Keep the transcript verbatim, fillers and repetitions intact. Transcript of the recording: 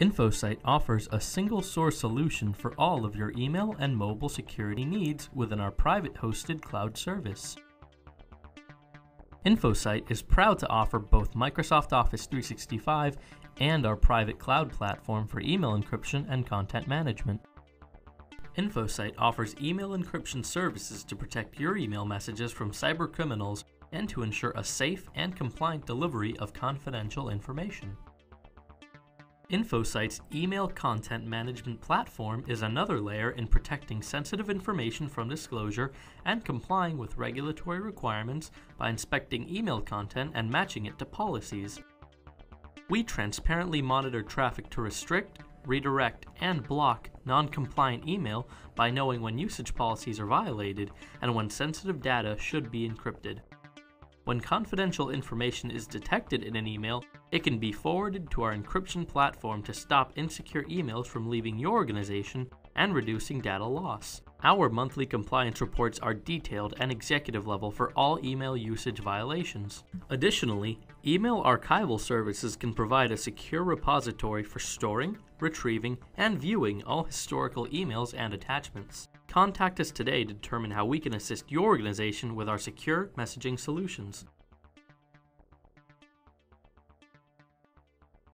InfoSight offers a single-source solution for all of your email and mobile security needs within our private hosted cloud service. InfoSight is proud to offer both Microsoft Office three sixty-five and our private cloud platform for email encryption and content management. InfoSight offers email encryption services to protect your email messages from cybercriminals and to ensure a safe and compliant delivery of confidential information. InfoSight's email content management platform is another layer in protecting sensitive information from disclosure and complying with regulatory requirements by inspecting email content and matching it to policies. We transparently monitor traffic to restrict, redirect, and block non-compliant email by knowing when usage policies are violated and when sensitive data should be encrypted. When confidential information is detected in an email, it can be forwarded to our encryption platform to stop insecure emails from leaving your organization and reducing data loss. Our monthly compliance reports are detailed and executive level for all email usage violations. Additionally, email archival services can provide a secure repository for storing, retrieving, and viewing all historical emails and attachments. Contact us today to determine how we can assist your organization with our secure messaging solutions.